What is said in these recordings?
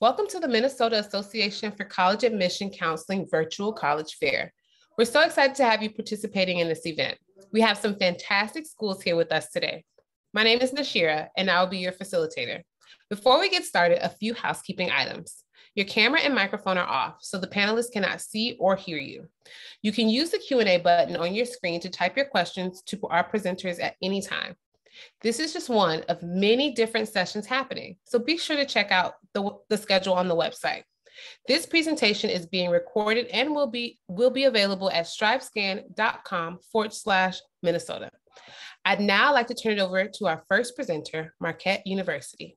Welcome to the Minnesota Association for College Admission Counseling Virtual College Fair. We're so excited to have you participating in this event. We have some fantastic schools here with us today. My name is Nashira, and I will be your facilitator. Before we get started, a few housekeeping items. Your camera and microphone are off, so the panelists cannot see or hear you. You can use the Q&A button on your screen to type your questions to our presenters at any time. This is just one of many different sessions happening, so be sure to check out the schedule on the website. This presentation is being recorded and will be available at strivescan.com/Minnesota. I'd now like to turn it over to our first presenter, Marquette University.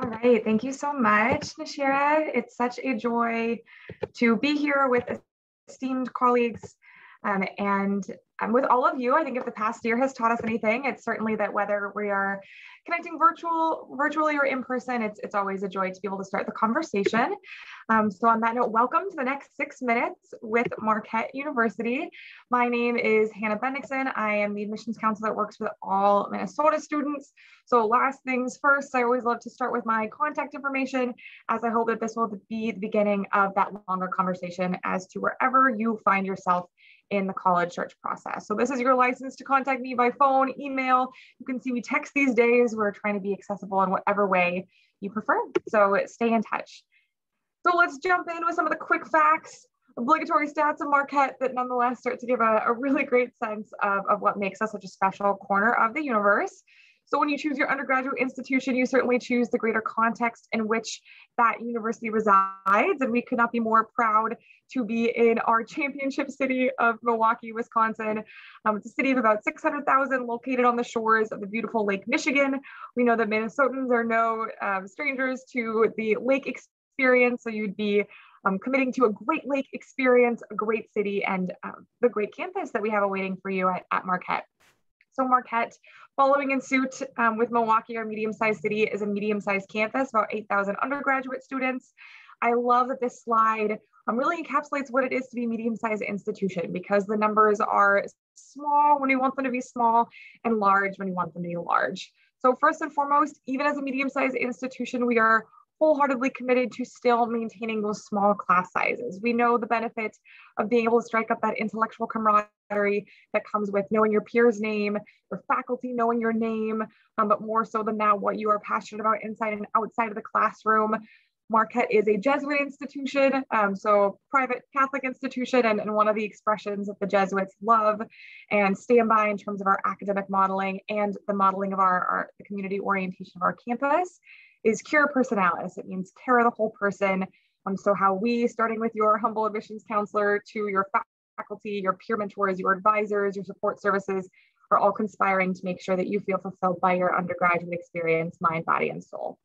All right, thank you so much, Nashira. It's such a joy to be here with esteemed colleagues and with all of you. I think if the past year has taught us anything, it's certainly that whether we are connecting virtually or in person, it's always a joy to be able to start the conversation. So on that note, welcome to the next 6 minutes with Marquette University. My name is Hannah Bendixson. I am the admissions counselor that works with all Minnesota students. So last things first, I always love to start with my contact information, as I hope that this will be the beginning of that longer conversation as to wherever you find yourself in the college search process. So this is your license to contact me by phone, email. You can see we text these days. We're trying to be accessible in whatever way you prefer. So stay in touch. So let's jump in with some of the quick facts, obligatory stats of Marquette that nonetheless start to give a really great sense of what makes us such a special corner of the universe. So when you choose your undergraduate institution, you certainly choose the greater context in which that university resides. And we could not be more proud to be in our championship city of Milwaukee, Wisconsin. It's a city of about 600,000 located on the shores of the beautiful Lake Michigan. We know that Minnesotans are no strangers to the lake experience. So you'd be committing to a great lake experience, a great city, and the great campus that we have awaiting for you at Marquette. So Marquette, following in suit with Milwaukee, our medium-sized city, is a medium-sized campus, about 8,000 undergraduate students. I love that this slide really encapsulates what it is to be a medium-sized institution, because the numbers are small when we want them to be small and large when we want them to be large. So first and foremost, even as a medium-sized institution, we are wholeheartedly committed to still maintaining those small class sizes. We know the benefit of being able to strike up that intellectual camaraderie that comes with knowing your peer's name, your faculty knowing your name, but more so than that, what you are passionate about inside and outside of the classroom. Marquette is a Jesuit institution, so private Catholic institution, and one of the expressions that the Jesuits love and stand by in terms of our academic modeling and the modeling of the community orientation of our campus is cura personalis. It means care of the whole person. So how we, starting with your humble admissions counselor to your faculty, your peer mentors, your advisors, your support services, are all conspiring to make sure that you feel fulfilled by your undergraduate experience, mind, body, and soul.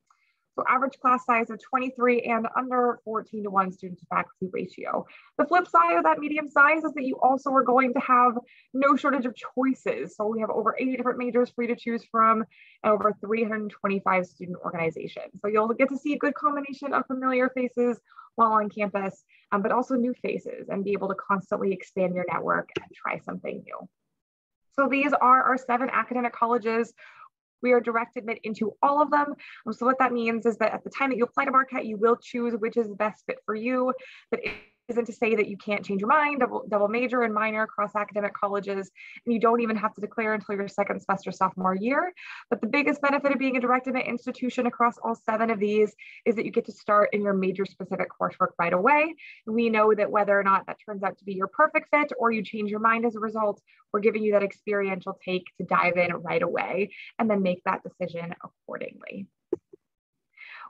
So average class size of 23 and under, 14:1 student to faculty ratio. The flip side of that medium size is that you also are going to have no shortage of choices. So we have over 80 different majors for you to choose from and over 325 student organizations. So you'll get to see a good combination of familiar faces while on campus, but also new faces, and be able to constantly expand your network and try something new. So these are our 7 academic colleges. We are direct admit into all of them. So what that means is that at the time that you apply to Marquette, you will choose which is the best fit for you. But it isn't to say that you can't change your mind, double major and minor across academic colleges, and you don't even have to declare until your second semester sophomore year. But the biggest benefit of being a direct admit institution across all 7 of these is that you get to start in your major specific coursework right away. And we know that whether or not that turns out to be your perfect fit or you change your mind as a result, we're giving you that experiential take to dive in right away and then make that decision accordingly.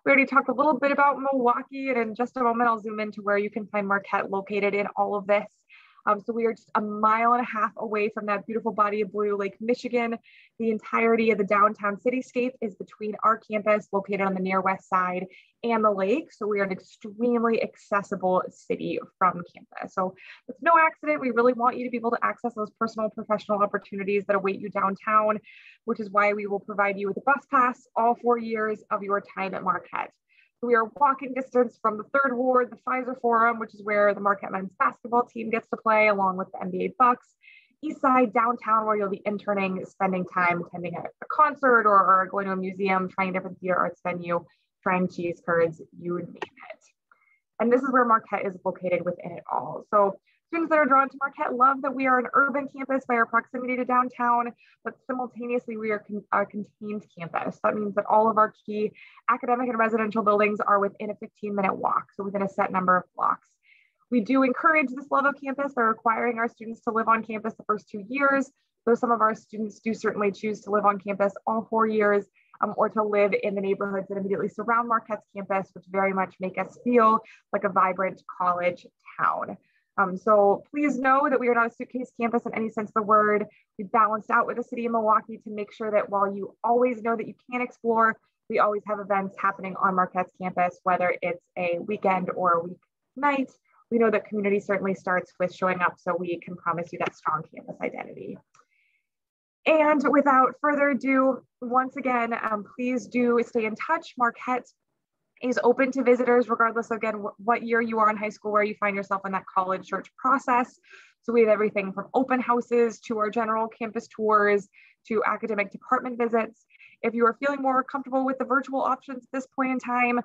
We already talked a little bit about Milwaukee, and in just a moment, I'll zoom into where you can find Marquette located in all of this. So we are just a mile and a half away from that beautiful body of blue Lake Michigan. The entirety of the downtown cityscape is between our campus, located on the near west side, and the lake. So we are an extremely accessible city from campus. So it's no accident. We really want you to be able to access those personal professional opportunities that await you downtown, which is why we will provide you with a bus pass all 4 years of your time at Marquette. We are walking distance from the Third Ward, the Pfizer Forum, which is where the Marquette men's basketball team gets to play, along with the NBA Bucks. East Side downtown, where you'll be interning, spending time attending a concert or going to a museum, trying a different theater arts venue, trying to use cards, you name it. And this is where Marquette is located within it all. So students that are drawn to Marquette love that we are an urban campus by our proximity to downtown, but simultaneously we are a contained campus. That means that all of our key academic and residential buildings are within a 15-minute walk, so within a set number of blocks. We do encourage this love of campus by requiring our students to live on campus the first 2 years, though some of our students do certainly choose to live on campus all 4 years, or to live in the neighborhoods that immediately surround Marquette's campus, which very much make us feel like a vibrant college town. So please know that we are not a suitcase campus in any sense of the word. We balanced out with the city of Milwaukee to make sure that while you always know that you can explore, we always have events happening on Marquette's campus, whether it's a weekend or a weeknight. We know that community certainly starts with showing up, so we can promise you that strong campus identity. And without further ado, once again, please do stay in touch. Marquette is open to visitors, regardless of, again, what year you are in high school, where you find yourself in that college search process. So we have everything from open houses to our general campus tours to academic department visits. If you are feeling more comfortable with the virtual options at this point in time,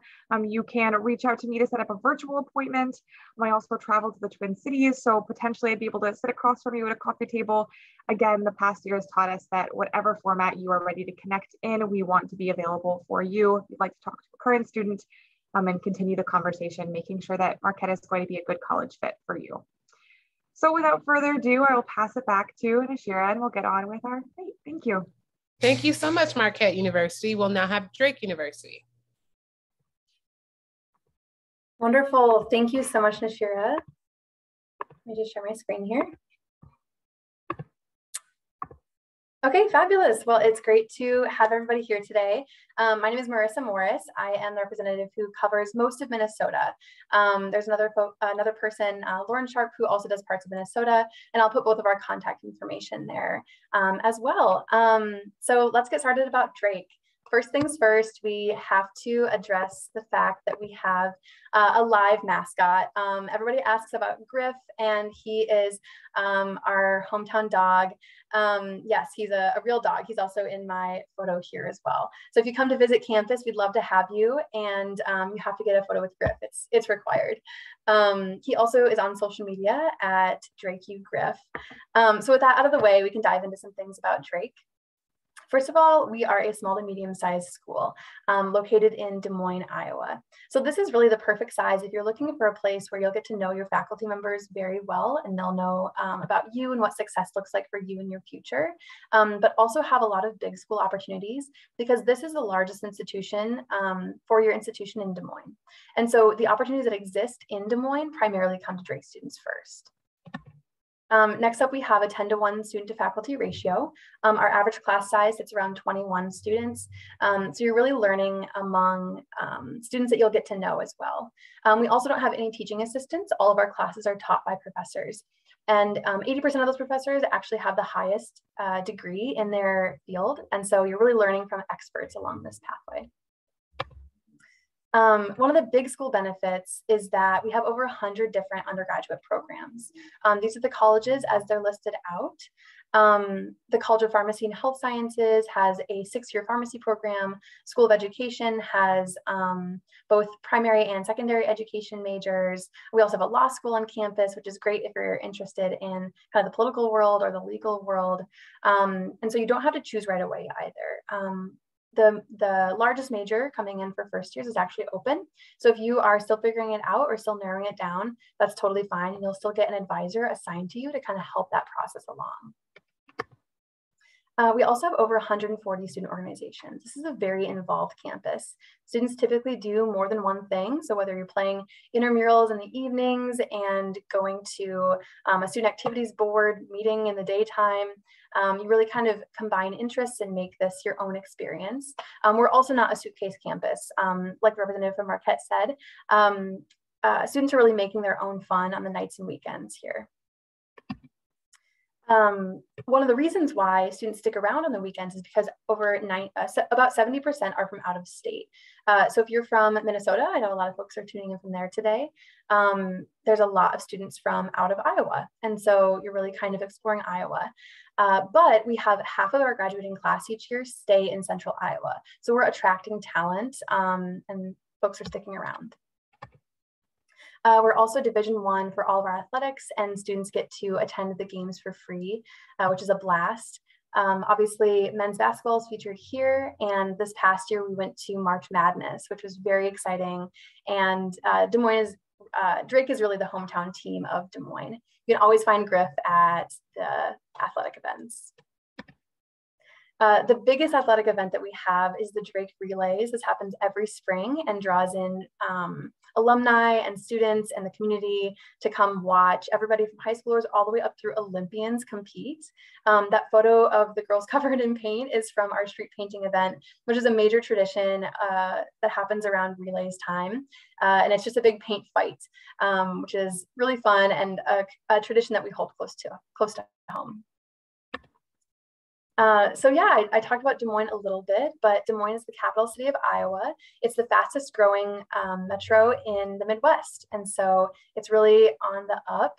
you can reach out to me to set up a virtual appointment. I also travel to the Twin Cities, so potentially I'd be able to sit across from you at a coffee table. Again, the past year has taught us that whatever format you are ready to connect in, we want to be available for you. If you'd like to talk to a current student and continue the conversation, making sure that Marquette is going to be a good college fit for you. So without further ado, I will pass it back to Nashira, and we'll get on with our debate. Thank you. Thank you so much, Marquette University. We'll now have Drake University. Wonderful. Thank you so much, Nashira. Let me just share my screen here. Okay, fabulous. Well, it's great to have everybody here today. My name is Marissa Morris. I am the representative who covers most of Minnesota. There's another person, Lauren Sharp, who also does parts of Minnesota, and I'll put both of our contact information there as well. So let's get started about Drake. First things first, we have to address the fact that we have a live mascot. Everybody asks about Griff, and he is our hometown dog. Yes, he's a real dog. He's also in my photo here as well. So if you come to visit campus, we'd love to have you, and you have to get a photo with Griff. It's required. He also is on social media at DrakeUGriff. So with that out of the way, we can dive into some things about Drake. First of all, we are a small to medium-sized school located in Des Moines, Iowa. So this is really the perfect size if you're looking for a place where you'll get to know your faculty members very well, and they'll know about you and what success looks like for you in your future, but also have a lot of big school opportunities, because this is the largest institution, four-year institution in Des Moines. And so the opportunities that exist in Des Moines primarily come to Drake students first. Next up, we have a 10-to-1 student to faculty ratio. Our average class size sits around 21 students. So you're really learning among students that you'll get to know as well. We also don't have any teaching assistants. All of our classes are taught by professors. And 80% of those professors actually have the highest degree in their field. And so you're really learning from experts along this pathway. One of the big school benefits is that we have over 100 different undergraduate programs. These are the colleges as they're listed out. The College of Pharmacy and Health Sciences has a 6-year pharmacy program. School of Education has both primary and secondary education majors. We also have a law school on campus, which is great if you're interested in kind of the political world or the legal world. And so you don't have to choose right away either. The largest major coming in for first years is actually open. So if you are still figuring it out or still narrowing it down, that's totally fine. And you'll still get an advisor assigned to you to kind of help that process along. We also have over 140 student organizations. This is a very involved campus. Students typically do more than one thing. So whether you're playing intramurals in the evenings and going to a student activities board meeting in the daytime, you really kind of combine interests and make this your own experience. We're also not a suitcase campus. Like the representative from Marquette said, students are really making their own fun on the nights and weekends here. One of the reasons why students stick around on the weekends is because over about 70% are from out of state. So if you're from Minnesota, I know a lot of folks are tuning in from there today. There's a lot of students from out of Iowa. And so you're really kind of exploring Iowa. But we have half of our graduating class each year stay in central Iowa. So we're attracting talent and folks are sticking around. We're also Division I for all of our athletics, and students get to attend the games for free, which is a blast. Obviously, men's basketball is featured here, and this past year we went to March Madness, which was very exciting. And Drake is really the hometown team of Des Moines. You can always find Griff at the athletic events. The biggest athletic event that we have is the Drake Relays. This happens every spring and draws in alumni and students and the community to come watch everybody from high schoolers all the way up through Olympians compete. That photo of the girls covered in paint is from our street painting event, which is a major tradition that happens around Relays time. And it's just a big paint fight, which is really fun and a tradition that we hold close to home. So yeah, I talked about Des Moines a little bit, but Des Moines is the capital city of Iowa. It's the fastest growing metro in the Midwest. And so it's really on the up.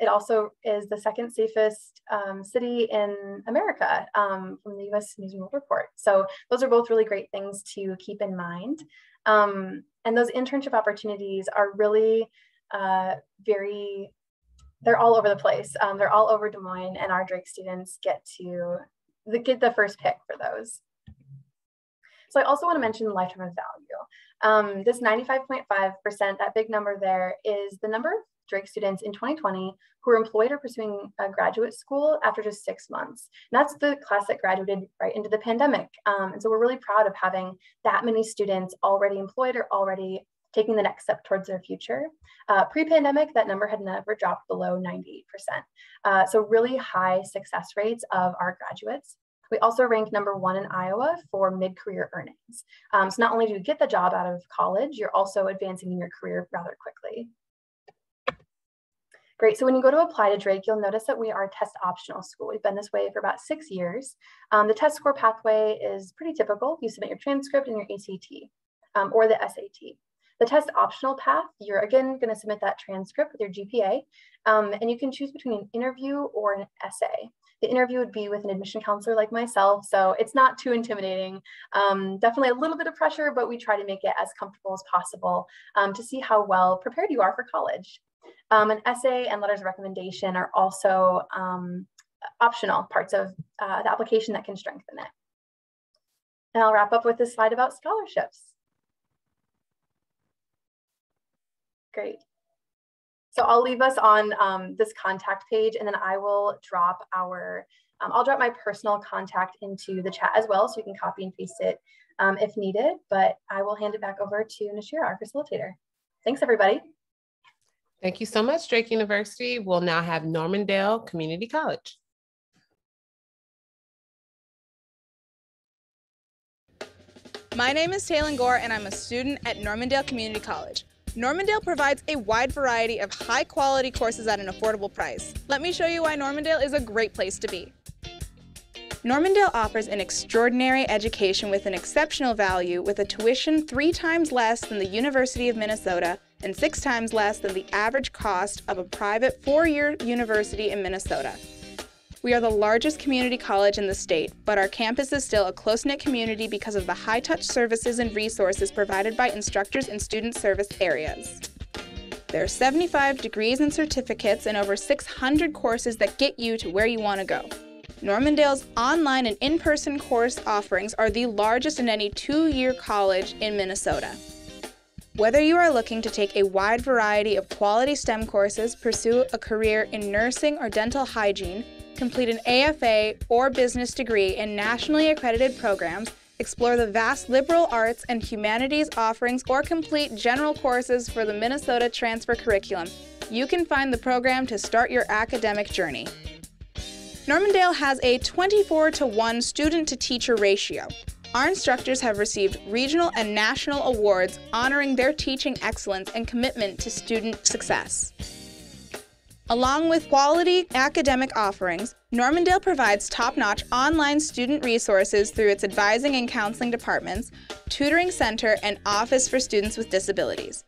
It also is the second safest city in America from the US News and World Report. So those are both really great things to keep in mind. And those internship opportunities are really they're all over the place. They're all over Des Moines, and our Drake students get the first pick for those. So I also want to mention lifetime of value. This 95.5%, that big number there, is the number of Drake students in 2020 who were employed or pursuing a graduate school after just 6 months. And that's the class that graduated right into the pandemic. And so we're really proud of having that many students already employed or already taking the next step towards their future. Pre-pandemic, that number had never dropped below 98%. So really high success rates of our graduates. We also rank #1 in Iowa for mid-career earnings. So not only do you get the job out of college, you're also advancing in your career rather quickly. Great, so when you go to apply to Drake, you'll notice that we are a test optional school. We've been this way for about 6 years. The test score pathway is pretty typical. You submit your transcript and your ACT or the SAT. The test optional path, you're again going to submit that transcript with your GPA, and you can choose between an interview or an essay. The interview would be with an admission counselor like myself, so it's not too intimidating. Definitely a little bit of pressure, but we try to make it as comfortable as possible to see how well prepared you are for college. An essay and letters of recommendation are also optional parts of the application that can strengthen it. And I'll wrap up with this slide about scholarships. Great. So I'll leave us on this contact page, and then I will drop I'll drop my personal contact into the chat as well, so you can copy and paste it if needed, but I will hand it back over to Nashira, our facilitator. Thanks, everybody. Thank you so much, Drake University. We'll now have Normandale Community College. My name is Taylin Gore, and I'm a student at Normandale Community College. Normandale provides a wide variety of high-quality courses at an affordable price. Let me show you why Normandale is a great place to be. Normandale offers an extraordinary education with an exceptional value, with a tuition 3 times less than the University of Minnesota and 6 times less than the average cost of a private 4-year university in Minnesota. We are the largest community college in the state, but our campus is still a close-knit community because of the high-touch services and resources provided by instructors in student service areas. There are 75 degrees and certificates and over 600 courses that get you to where you want to go. Normandale's online and in-person course offerings are the largest in any 2-year college in Minnesota. Whether you are looking to take a wide variety of quality STEM courses, pursue a career in nursing or dental hygiene, complete an AFA or business degree in nationally accredited programs, explore the vast liberal arts and humanities offerings, or complete general courses for the Minnesota transfer curriculum, you can find the program to start your academic journey. Normandale has a 24-to-1 student-to-teacher ratio. Our instructors have received regional and national awards honoring their teaching excellence and commitment to student success. Along with quality academic offerings, Normandale provides top-notch online student resources through its advising and counseling departments, tutoring center, and office for students with disabilities.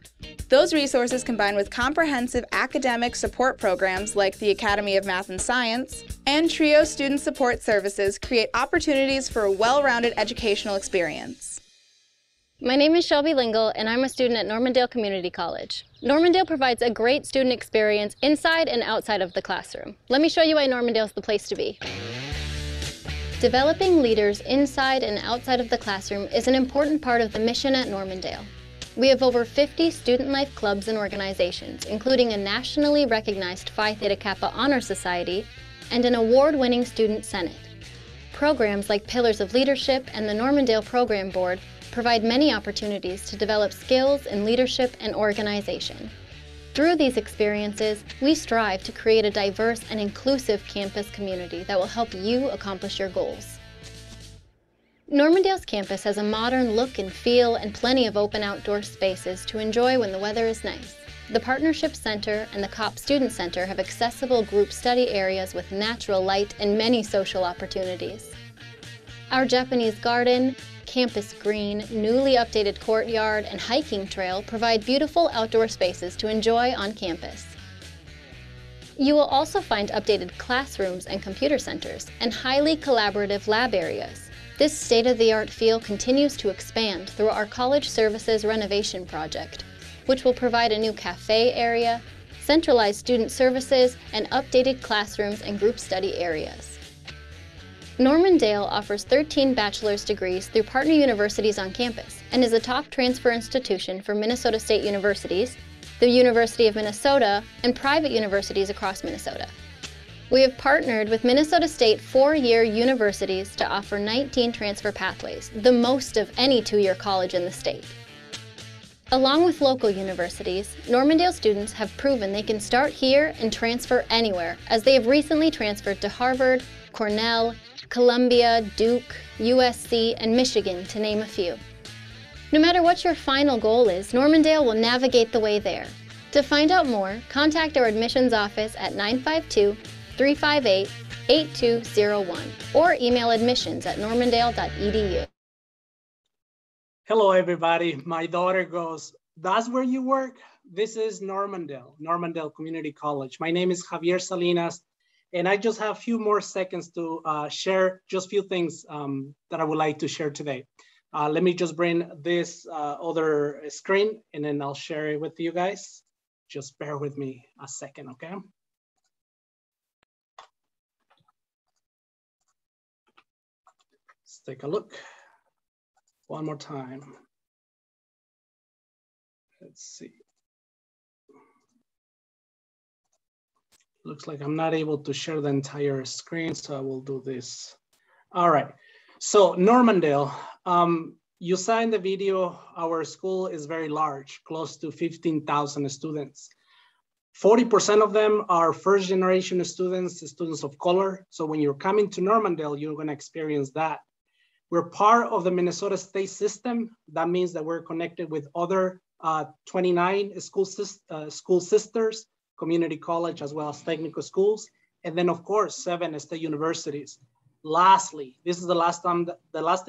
Those resources combine with comprehensive academic support programs like the Academy of Math and Science and TRIO Student Support Services create opportunities for a well-rounded educational experience. My name is Shelby Lingle, and I'm a student at Normandale Community College. Normandale provides a great student experience inside and outside of the classroom. Let me show you why Normandale's the place to be. Developing leaders inside and outside of the classroom is an important part of the mission at Normandale. We have over 50 student life clubs and organizations, including a nationally recognized Phi Theta Kappa Honor Society and an award-winning Student Senate. Programs like Pillars of Leadership and the Normandale Program Board provide many opportunities to develop skills in leadership and organization. Through these experiences, we strive to create a diverse and inclusive campus community that will help you accomplish your goals. Normandale's campus has a modern look and feel and plenty of open outdoor spaces to enjoy when the weather is nice. The Partnership Center and the COP Student Center have accessible group study areas with natural light and many social opportunities. Our Japanese garden, campus green, newly updated courtyard, and hiking trail provide beautiful outdoor spaces to enjoy on campus. You will also find updated classrooms and computer centers and highly collaborative lab areas. This state-of-the-art field continues to expand through our College Services Renovation Project, which will provide a new cafe area, centralized student services, and updated classrooms and group study areas. Normandale offers 13 bachelor's degrees through partner universities on campus and is a top transfer institution for Minnesota State universities, the University of Minnesota, and private universities across Minnesota. We have partnered with Minnesota State four-year universities to offer 19 transfer pathways, the most of any two-year college in the state. Along with local universities, Normandale students have proven they can start here and transfer anywhere, as they have recently transferred to Harvard, Cornell, Columbia, Duke, USC, and Michigan, to name a few. No matter what your final goal is, Normandale will navigate the way there. To find out more, contact our admissions office at 952-358-8201 or email admissions@normandale.edu. Hello, everybody. My daughter goes, "That's where you work?" This is Normandale, Normandale Community College. My name is Javier Salinas. And I just have a few more seconds to share just a few things that I would like to share today. Let me just bring this other screen and then I'll share it with you guys. Just bear with me a second, okay? Let's take a look one more time. Let's see. Looks like I'm not able to share the entire screen, so I will do this. All right, so Normandale, you saw in the video, our school is very large, close to 15,000 students. 40% of them are first generation students, students of color. So when you're coming to Normandale, you're gonna experience that. We're part of the Minnesota state system. That means that we're connected with other 29 school sisters, community college, as well as technical schools, and then of course 7 state universities. Lastly, this is the last thing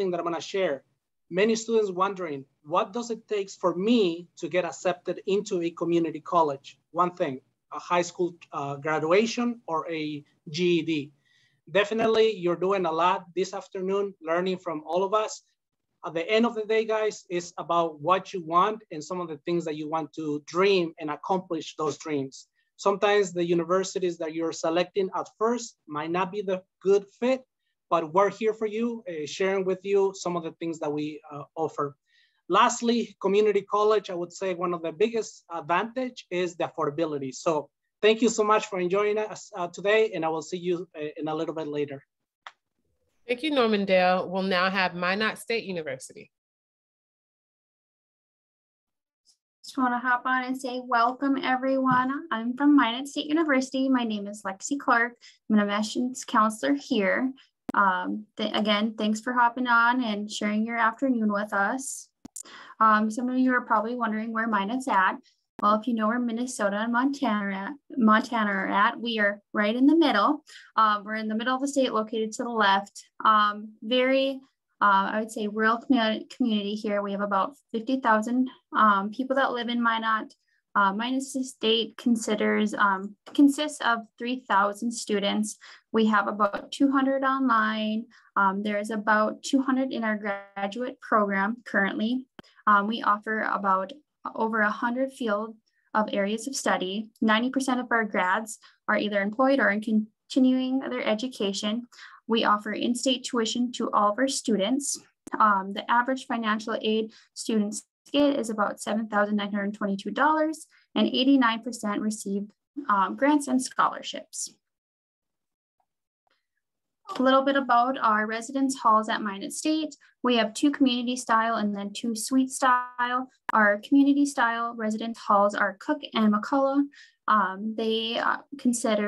that I'm going to share. Many students wondering, what does it take for me to get accepted into a community college? One thing, a high school graduation or a GED. Definitely, you're doing a lot this afternoon, learning from all of us. At the end of the day, guys, it's about what you want and some of the things that you want to dream and accomplish those dreams. Sometimes the universities that you're selecting at first might not be the good fit, but we're here for you, sharing with you some of the things that we offer. Lastly, community college, I would say one of the biggest advantage is the affordability. So thank you so much for enjoying us today, and I will see you in a little bit later. Thank you, Normandale. We'll now have Minot State University. Just want to hop on and say welcome, everyone. I'm from Minot State University. My name is Lexi Clark. I'm an admissions counselor here. Again, thanks for hopping on and sharing your afternoon with us. Some of you are probably wondering where Minot's at. Well, if you know where Minnesota and Montana are at, we are right in the middle. We're in the middle of the state, located to the left. I would say, rural community here. We have about 50,000 people that live in Minot. Minot State consists of 3,000 students. We have about 200 online. There is about 200 in our graduate program currently. We offer about over 100 field of areas of study. 90% of our grads are either employed or in continuing their education. We offer in-state tuition to all of our students. The average financial aid students get is about $7,922, and 89% receive grants and scholarships. A little bit about our residence halls at Minot State. We have two community style and then two suite style. Our community style residence halls are Cook and McCullough. They consist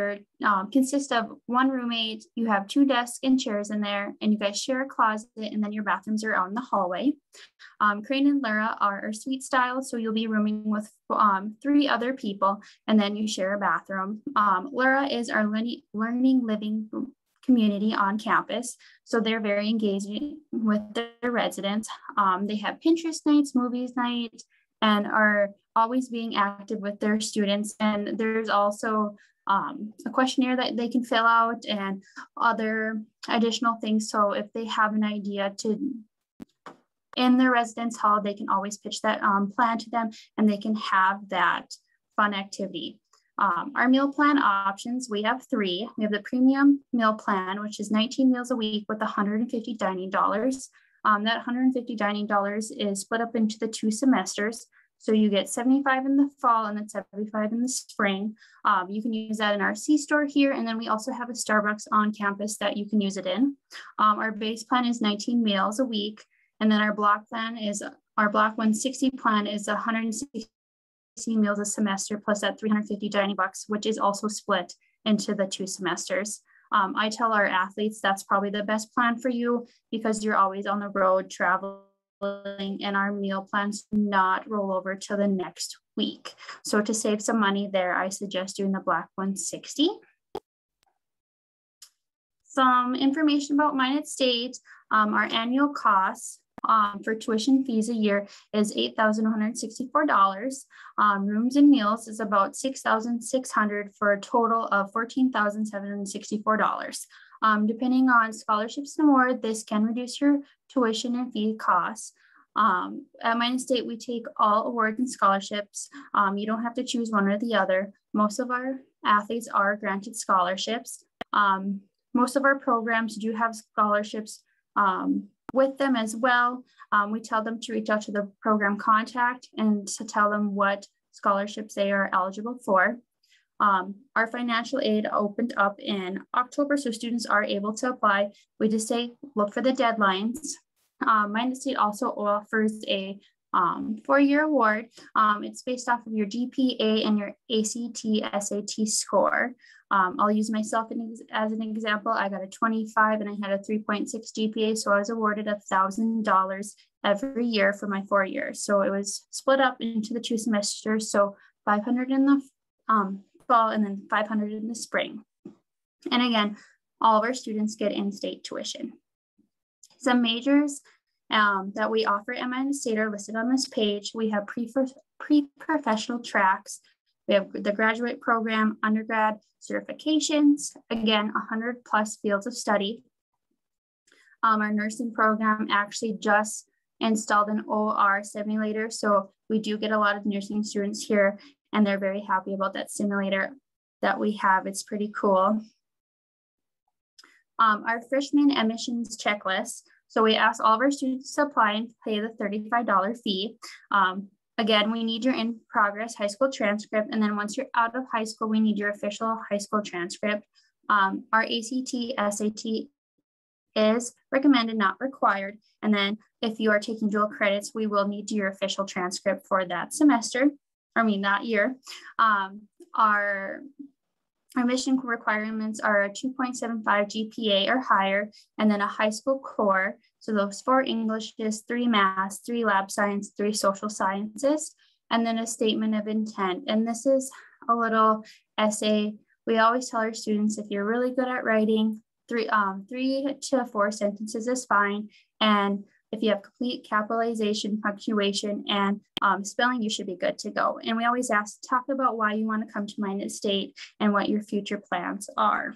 of one roommate. You have two desks and chairs in there, and you guys share a closet, and then your bathrooms are out in the hallway. Crane and Laura are our suite style, so you'll be rooming with 3 other people, and then you share a bathroom. Laura is our learning living community on campus, so they're very engaging with their residents. They have Pinterest nights, movies night, and are always being active with their students. And there's also a questionnaire that they can fill out and other additional things. So if they have an idea in their residence hall, they can always pitch that plan to them, and they can have that fun activity. Our meal plan options, we have 3. We have the premium meal plan, which is 19 meals a week with $150 dining dollars. That $150 dining dollars is split up into the 2 semesters. So you get 75 in the fall and then 75 in the spring. You can use that in our C-store here. And then we also have a Starbucks on campus that you can use it in. Our base plan is 19 meals a week. And then our block 160 plan is 160 meals a semester plus that $350 dining bucks, which is also split into the 2 semesters. I tell our athletes that's probably the best plan for you because you're always on the road traveling, and our meal plans do not roll over till the next week. So to save some money there, I suggest doing the Black 160. Some information about Minot State. Our annual costs for tuition fees a year is $8,164. Rooms and meals is about $6,600 for a total of $14,764. Depending on scholarships and more, this can reduce your tuition and fee costs. At Minot State, we take all awards and scholarships. You don't have to choose one or the other. Most of our athletes are granted scholarships. Most of our programs do have scholarships with them as well. We tell them to reach out to the program contact and to tell them what scholarships they are eligible for. Our financial aid opened up in October, so students are able to apply. We just say look for the deadlines. Minot State also offers a 4-year award. It's based off of your GPA and your ACT, SAT score. I'll use myself as an example. I got a 25 and I had a 3.6 GPA, so I was awarded $1,000 every year for my 4 years. So it was split up into the 2 semesters, so 500 in the fall and then 500 in the spring. And again, all of our students get in-state tuition. Some majors that we offer at Minot State are listed on this page. We have pre-professional tracks. We have the graduate program, undergrad, certifications, again, 100 plus fields of study. Our nursing program actually just installed an OR simulator, so we do get a lot of nursing students here, and they're very happy about that simulator that we have. It's pretty cool. Our freshman admissions checklist. So we ask all of our students to apply and pay the $35 fee. Again, we need your in-progress high school transcript. And then once you're out of high school, we need your official high school transcript. Our ACT, SAT is recommended, not required. And then if you are taking dual credits, we will need your official transcript for that semester. That year. Our admission requirements are a 2.75 GPA or higher, and then a high school core. So those 4 Englishes, 3 math, 3 lab science, 3 social sciences. and then a statement of intent. And this is a little essay. We always tell our students, if you're really good at writing, three to four sentences is fine. And if you have complete capitalization, punctuation, and spelling, you should be good to go. And we always ask, talk about why you want to come to Minot State and what your future plans are.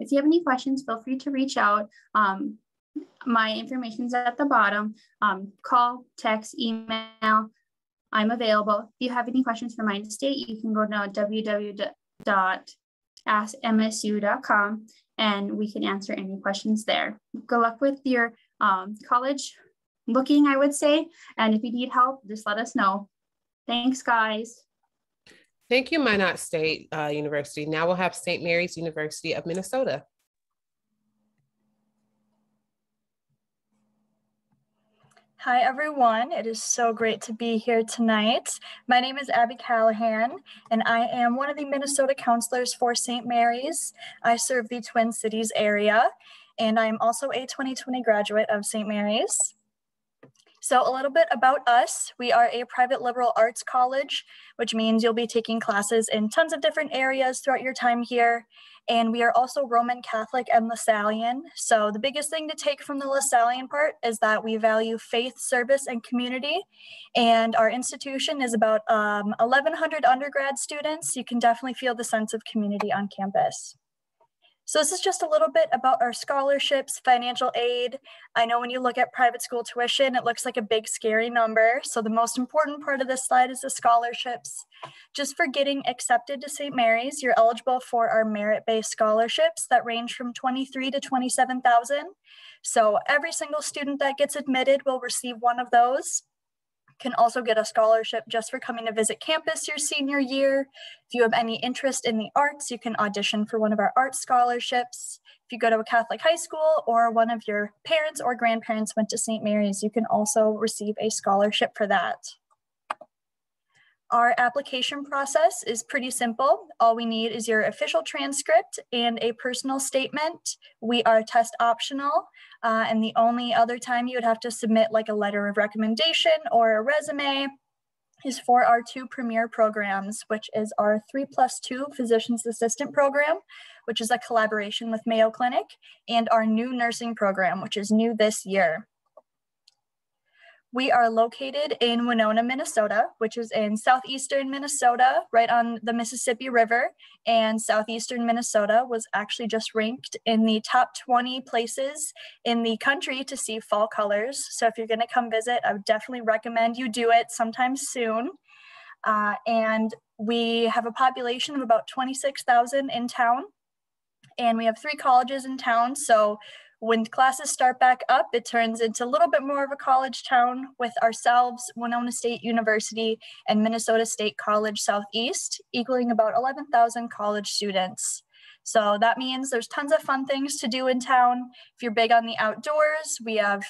If you have any questions, feel free to reach out. My information's at the bottom. Call, text, email. I'm available. If you have any questions for Minot State, you can go to www.askmsu.com and we can answer any questions there. Good luck with your college looking, I would say. And if you need help, just let us know. Thanks, guys. Thank you, Minot State University. Now we'll have St. Mary's University of Minnesota. Hi, everyone. It is so great to be here tonight. My name is Abby Callahan, and I am one of the Minnesota counselors for St. Mary's. I serve the Twin Cities area, and I am also a 2020 graduate of St. Mary's. So a little bit about us. We are a private liberal arts college, which means you'll be taking classes in tons of different areas throughout your time here. And we are also Roman Catholic and LaSallian. So the biggest thing to take from the LaSallian part is that we value faith, service, and community. And our institution is about 1,100 undergrad students. You can definitely feel the sense of community on campus. So this is just a little bit about our scholarships, financial aid. I know when you look at private school tuition, it looks like a big scary number. So the most important part of this slide is the scholarships. Just for getting accepted to St. Mary's, you're eligible for our merit-based scholarships that range from $23,000 to $27,000. So every single student that gets admitted will receive one of those. Can also get a scholarship just for coming to visit campus your senior year. If you have any interest in the arts, you can audition for one of our art scholarships. If you go to a Catholic high school or one of your parents or grandparents went to St. Mary's, you can also receive a scholarship for that. Our application process is pretty simple. All we need is your official transcript and a personal statement. We are test optional, and the only other time you would have to submit like a letter of recommendation or a resume is for our two premier programs, which is our 3+2 Physician's Assistant program, which is a collaboration with Mayo Clinic, and our new nursing program, which is new this year. We are located in Winona, Minnesota, which is in southeastern Minnesota, right on the Mississippi River. And southeastern Minnesota was actually just ranked in the top 20 places in the country to see fall colors. So if you're gonna come visit, I would definitely recommend you do it sometime soon. And we have a population of about 26,000 in town. And we have three colleges in town. So when classes start back up, it turns into a little bit more of a college town with ourselves, Winona State University, and Minnesota State College Southeast, equaling about 11,000 college students. So that means there's tons of fun things to do in town. If you're big on the outdoors, we have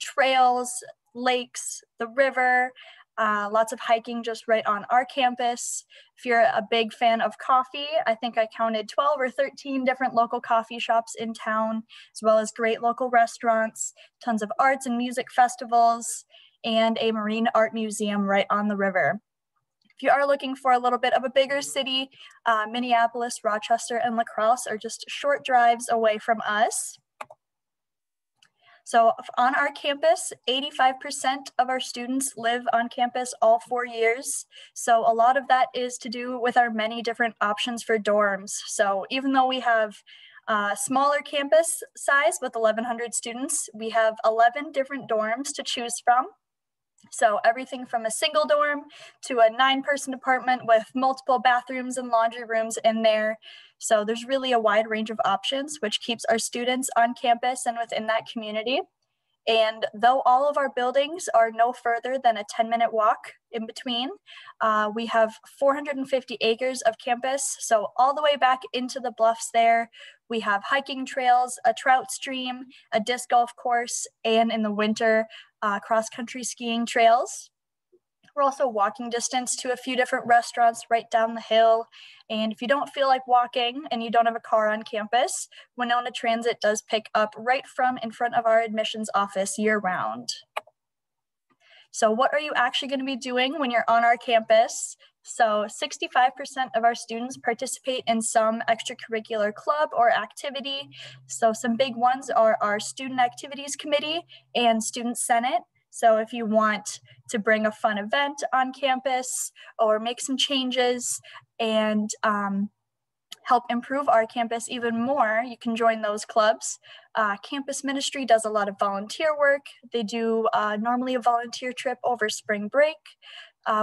trails, lakes, the river, lots of hiking just right on our campus. If you're a big fan of coffee, I think I counted 12 or 13 different local coffee shops in town, as well as great local restaurants, tons of arts and music festivals, and a marine art museum right on the river. If you are looking for a little bit of a bigger city, Minneapolis, Rochester, and La Crosse are just short drives away from us. So on our campus, 85% of our students live on campus all 4 years. So a lot of that is to do with our many different options for dorms. So even though we have a smaller campus size with 1,100 students, we have 11 different dorms to choose from. So everything from a single dorm to a 9-person apartment with multiple bathrooms and laundry rooms in there. So there's really a wide range of options, which keeps our students on campus and within that community. And though all of our buildings are no further than a 10-minute walk in between, we have 450 acres of campus. So all the way back into the bluffs there, we have hiking trails, a trout stream, a disc golf course, and in the winter, cross-country skiing trails. We're also walking distance to a few different restaurants right down the hill. And if you don't feel like walking and you don't have a car on campus, Winona Transit does pick up right from in front of our admissions office year round. So what are you actually going to be doing when you're on our campus? So 65% of our students participate in some extracurricular club or activity. So some big ones are our Student Activities Committee and Student Senate. So if you want to bring a fun event on campus or make some changes and help improve our campus even more, you can join those clubs. Campus ministry does a lot of volunteer work. They do normally a volunteer trip over spring break.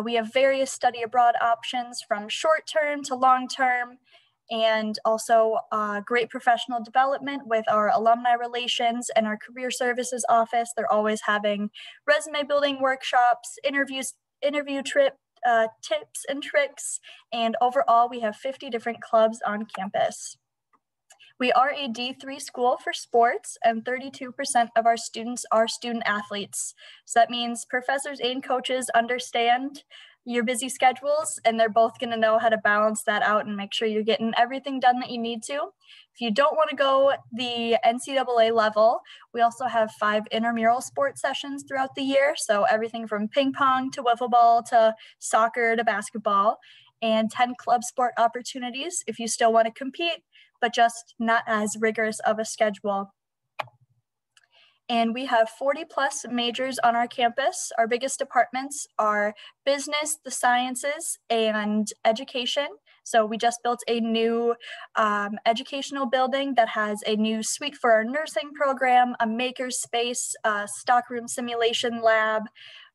We have various study abroad options from short-term to long-term, and also great professional development with our alumni relations and our career services office. They're always having resume building workshops, interview tips and tricks, and overall we have 50 different clubs on campus. We are a D3 school for sports, and 32% of our students are student athletes. So that means professors and coaches understand your busy schedules, and they're both going to know how to balance that out and make sure you're getting everything done that you need to. If you don't want to go the NCAA level, we also have 5 intramural sports sessions throughout the year. So everything from ping pong to wiffle ball to soccer to basketball, and 10 club sport opportunities if you still want to compete, but just not as rigorous of a schedule. And we have 40+ majors on our campus. Our biggest departments are business, the sciences, and education. So we just built a new educational building that has a new suite for our nursing program, a maker's space, a stockroom simulation lab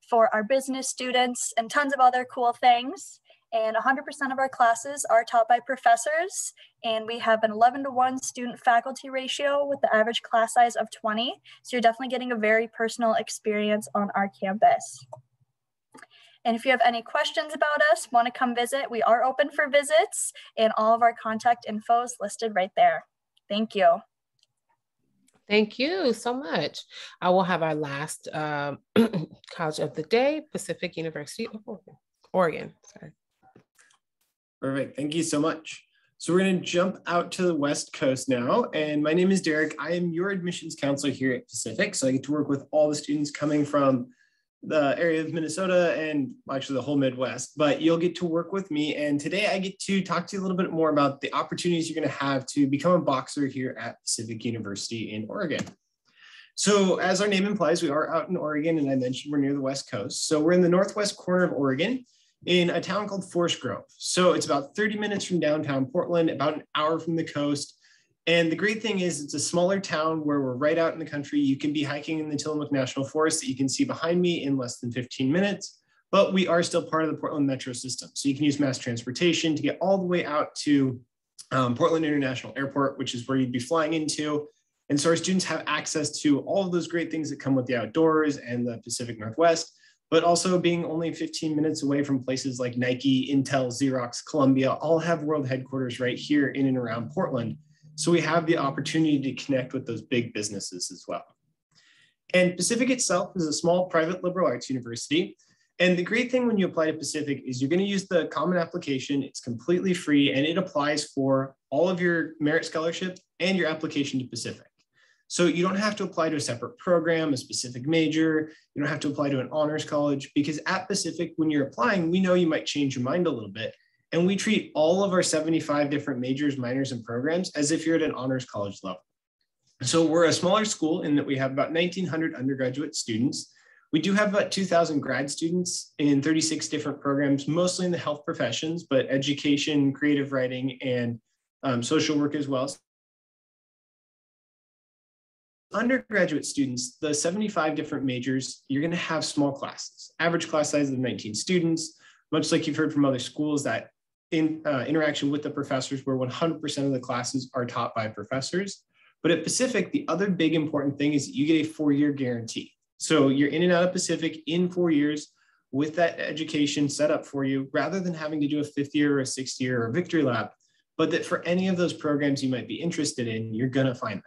for our business students, and tons of other cool things. And 100% of our classes are taught by professors, and we have an 11-to-1 student faculty ratio with the average class size of 20. So you're definitely getting a very personal experience on our campus. And if you have any questions about us, want to come visit, we are open for visits, and all of our contact info is listed right there. Thank you. Thank you so much. I will have our last college of the day, Pacific University of Oregon. Sorry. Perfect, thank you so much. So we're gonna jump out to the West Coast now. And my name is Derek. I am your admissions counselor here at Pacific. So I get to work with all the students coming from the area of Minnesota and actually the whole Midwest, but you'll get to work with me. And today I get to talk to you a little bit more about the opportunities you're gonna have to become a boxer here at Pacific University in Oregon. So as our name implies, we are out in Oregon, and I mentioned we're near the West Coast. So we're in the northwest corner of Oregon, in a town called Forest Grove. So it's about 30 minutes from downtown Portland, about an hour from the coast. And the great thing is it's a smaller town where we're right out in the country. You can be hiking in the Tillamook National Forest that you can see behind me in less than 15 minutes, but we are still part of the Portland metro system. So you can use mass transportation to get all the way out to Portland International Airport, which is where you'd be flying into. And so our students have access to all of those great things that come with the outdoors and the Pacific Northwest, but also being only 15 minutes away from places like Nike, Intel, Xerox, Columbia, all have world headquarters right here in and around Portland. So we have the opportunity to connect with those big businesses as well. And Pacific itself is a small private liberal arts university. And the great thing when you apply to Pacific is you're going to use the common application. It's completely free, and it applies for all of your merit scholarship and your application to Pacific. So you don't have to apply to a separate program, a specific major. You don't have to apply to an honors college, because at Pacific, when you're applying, we know you might change your mind a little bit. And we treat all of our 75 different majors, minors, and programs as if you're at an honors college level. So we're a smaller school in that we have about 1,900 undergraduate students. We do have about 2,000 grad students in 36 different programs, mostly in the health professions, but education, creative writing, and social work as well. Undergraduate students, the 75 different majors, you're going to have small classes, average class size of 19 students. Much like you've heard from other schools, that in interaction with the professors, where 100% of the classes are taught by professors. But at Pacific, the other big important thing is that you get a 4-year guarantee. So you're in and out of Pacific in 4 years with that education set up for you, rather than having to do a 5th year or a 6th year or a victory lap. But that for any of those programs you might be interested in, you're going to find that.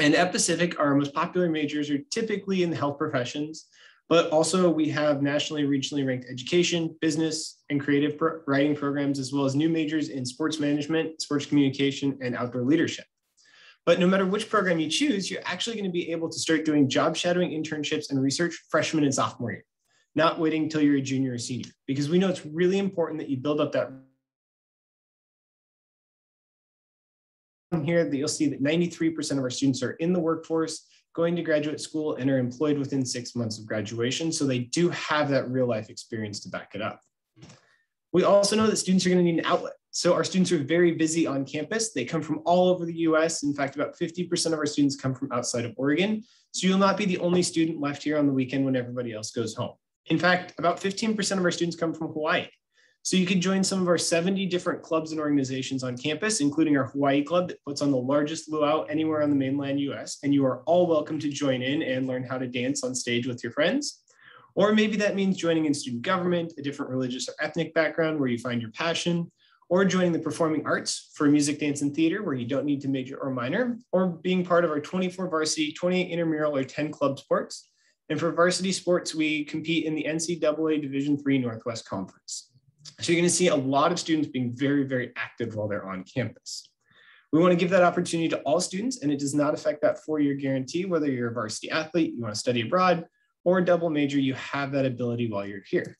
And at Pacific, our most popular majors are typically in the health professions, but also we have nationally and regionally ranked education, business, and creative writing programs, as well as new majors in sports management, sports communication, and outdoor leadership. But no matter which program you choose, you're actually going to be able to start doing job shadowing internships and research freshman and sophomore year. not waiting until you're a junior or senior, because we know it's really important that you build up that. Here that you'll see that 93% of our students are in the workforce, going to graduate school, and are employed within 6 months of graduation. So they do have that real life experience to back it up. We also know that students are going to need an outlet. So our students are very busy on campus. They come from all over the US. In fact, about 50% of our students come from outside of Oregon. So you'll not be the only student left here on the weekend when everybody else goes home. In fact, about 15% of our students come from Hawaii. So you can join some of our 70 different clubs and organizations on campus, including our Hawaii club that puts on the largest luau anywhere on the mainland US, and you are all welcome to join in and learn how to dance on stage with your friends. Or maybe that means joining in student government, a different religious or ethnic background where you find your passion, or joining the performing arts for music, dance, and theater where you don't need to major or minor, or being part of our 24 varsity, 28 intramural, or 10 club sports. And for varsity sports, we compete in the NCAA Division III Northwest Conference. So you're going to see a lot of students being very, very active while they're on campus. We want to give that opportunity to all students, and it does not affect that four-year guarantee. Whether you're a varsity athlete, you want to study abroad, or a double major, you have that ability while you're here.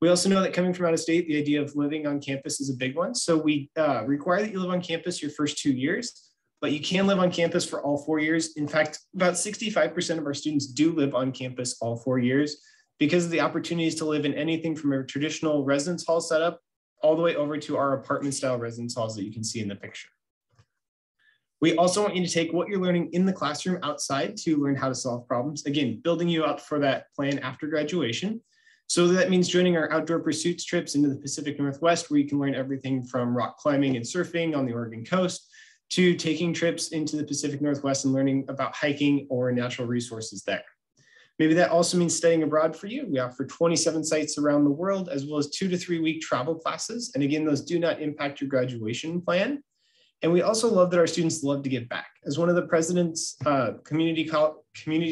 We also know that coming from out of state, the idea of living on campus is a big one. So we require that you live on campus your first 2 years, but you can live on campus for all 4 years. In fact, about 65% of our students do live on campus all 4 years, because of the opportunities to live in anything from a traditional residence hall setup all the way over to our apartment style residence halls that you can see in the picture. We also want you to take what you're learning in the classroom outside to learn how to solve problems. Again, building you up for that plan after graduation. So that means joining our outdoor pursuits trips into the Pacific Northwest, where you can learn everything from rock climbing and surfing on the Oregon coast to taking trips into the Pacific Northwest and learning about hiking or natural resources there. Maybe that also means studying abroad for you. We offer 27 sites around the world, as well as 2 to 3 week travel classes. And again, those do not impact your graduation plan. And we also love that our students love to give back. As one of the president's community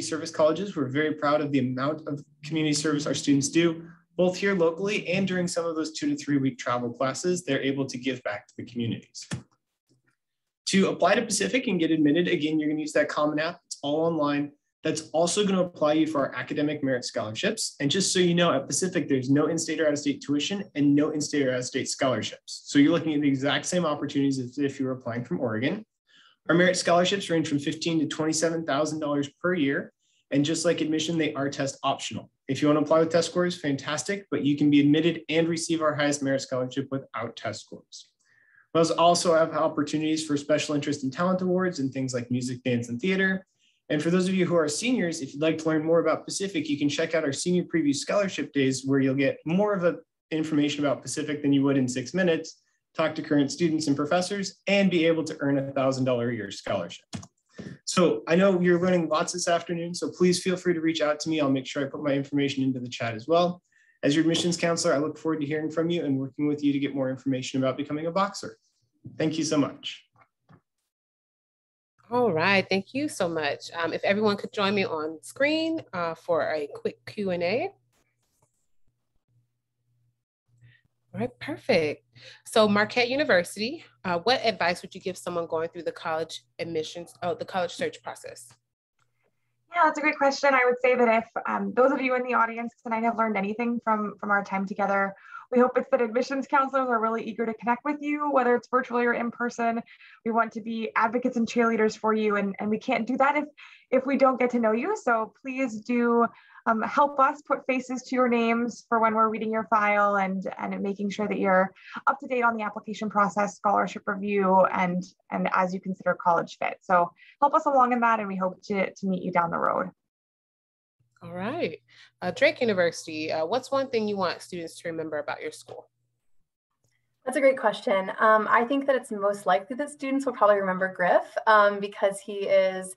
service colleges, we're very proud of the amount of community service our students do, both here locally and during some of those 2 to 3 week travel classes. They're able to give back to the communities. To apply to Pacific and get admitted, again, you're going to use that Common App. It's all online. That's also going to apply you for our academic merit scholarships. And just so you know, at Pacific, there's no in-state or out-of-state tuition and no in-state or out-of-state scholarships. So you're looking at the exact same opportunities as if you were applying from Oregon. Our merit scholarships range from $15,000 to $27,000 per year. And just like admission, they are test optional. If you want to apply with test scores, fantastic, but you can be admitted and receive our highest merit scholarship without test scores. We'll also have opportunities for special interest and talent awards and things like music, dance, and theater. And for those of you who are seniors, if you'd like to learn more about Pacific, you can check out our senior preview scholarship days, where you'll get more of information about Pacific than you would in 6 minutes, talk to current students and professors, and be able to earn a $1,000 a year scholarship. So I know you're learning lots this afternoon, so please feel free to reach out to me. I'll make sure I put my information into the chat as well. As your admissions counselor, I look forward to hearing from you and working with you to get more information about becoming a boxer. Thank you so much. All right, thank you so much. If everyone could join me on screen for a quick Q&A. All right, perfect. So Marquette University, what advice would you give someone going through the college admissions, the college search process? Yeah, that's a great question. I would say that if those of you in the audience tonight have learned anything from our time together, we hope it's that admissions counselors are really eager to connect with you, whether it's virtually or in person. We want to be advocates and cheerleaders for you, and we can't do that if we don't get to know you. So please do help us put faces to your names for when we're reading your file and making sure that you're up to date on the application process, scholarship review, and as you consider college fit. So help us along in that, and we hope to meet you down the road. All right, Drake University, what's one thing you want students to remember about your school? That's a great question. I think that it's most likely that students will probably remember Griff because he is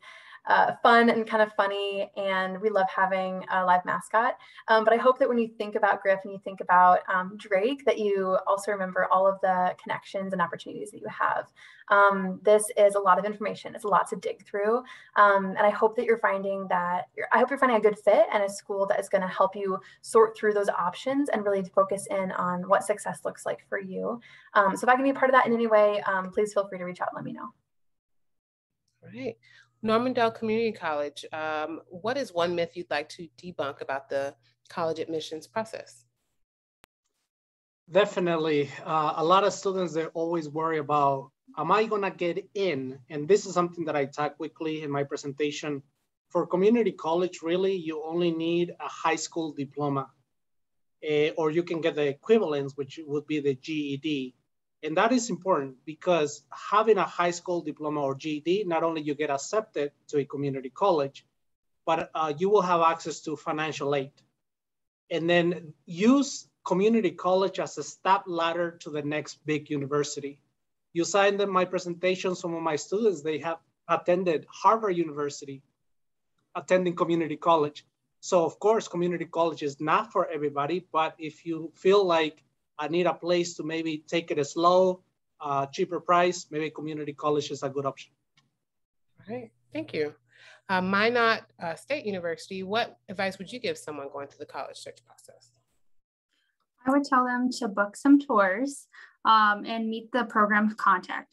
fun and kind of funny, and we love having a live mascot. But I hope that when you think about Griff and you think about Drake, that you also remember all of the connections and opportunities that you have. This is a lot of information. It's a lot to dig through. And I hope that you're finding a good fit and a school that is going to help you sort through those options and really focus in on what success looks like for you. So if I can be a part of that in any way, please feel free to reach out and let me know. All right. Normandale Community College, what is one myth you'd like to debunk about the college admissions process? Definitely. A lot of students, they always worry about, am I going to get in? And this is something that I talk quickly in my presentation. For community college, really, you only need a high school diploma, or you can get the equivalence, which would be the GED. And that is important because having a high school diploma or GED, not only you get accepted to a community college, but you will have access to financial aid. And then use community college as a step ladder to the next big university. You saw in my presentation, some of my students, they have attended Harvard University, attending community college. So of course, community college is not for everybody, but if you feel like I need a place to maybe take it slow, cheaper price, maybe community college is a good option. All right, thank you. Minot State University, what advice would you give someone going through the college search process? I would tell them to book some tours and meet the program contact.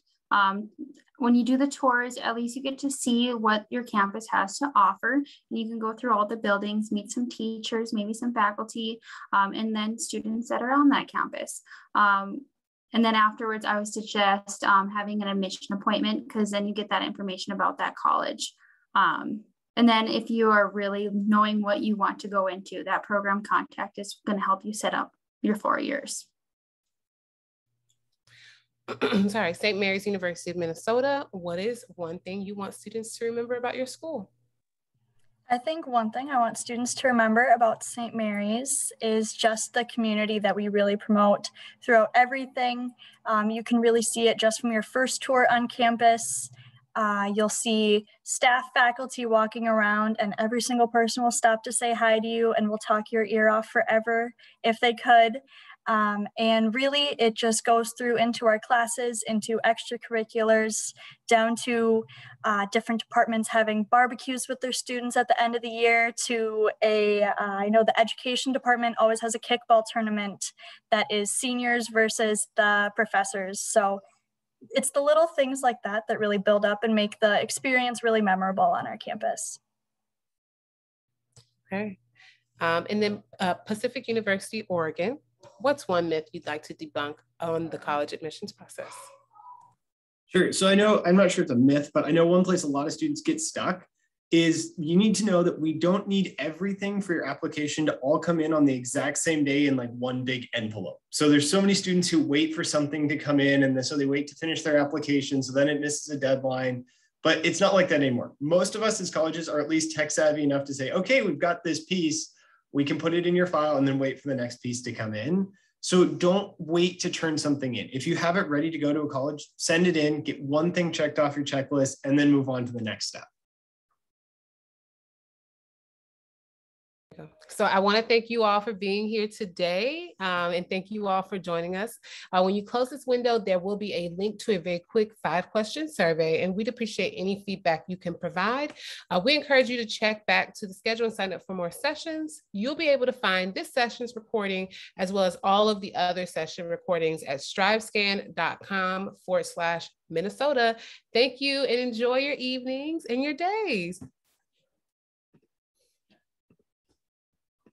When you do the tours, at least you get to see what your campus has to offer. And you can go through all the buildings, meet some teachers, maybe some faculty, and then students that are on that campus. And then afterwards, I would suggest having an admission appointment, because then you get that information about that college. And then if you are really knowing what you want to go into, that program contact is going to help you set up your 4 years. Sorry, St. Mary's University of Minnesota, what is one thing you want students to remember about your school? I think one thing I want students to remember about St. Mary's is just the community that we really promote throughout everything. You can really see it just from your first tour on campus. You'll see staff, faculty walking around, and every single person will stop to say hi to you and will talk your ear off forever if they could. And really, it just goes through into our classes, into extracurriculars, down to different departments having barbecues with their students at the end of the year, to I know the education department always has a kickball tournament that is seniors versus the professors. So it's the little things like that that really build up and make the experience really memorable on our campus. Okay. And then Pacific University, Oregon. What's one myth you'd like to debunk on the college admissions process? Sure. So I know, I'm not sure it's a myth, but I know one place a lot of students get stuck is you need to know that we don't need everything for your application to all come in on the exact same day in like one big envelope. So there's so many students who wait for something to come in, and so they wait to finish their application, so then it misses a deadline. But it's not like that anymore. Most of us as colleges are at least tech savvy enough to say, okay, we've got this piece. We can put it in your file and then wait for the next piece to come in. So don't wait to turn something in. If you have it ready to go to a college, send it in, get one thing checked off your checklist, and then move on to the next step. So I want to thank you all for being here today, and thank you all for joining us. When you close this window, there will be a link to a very quick 5-question survey, and we'd appreciate any feedback you can provide. We encourage you to check back to the schedule and sign up for more sessions. You'll be able to find this session's recording as well as all of the other session recordings at strivescan.com/Minnesota. Thank you, and enjoy your evenings and your days.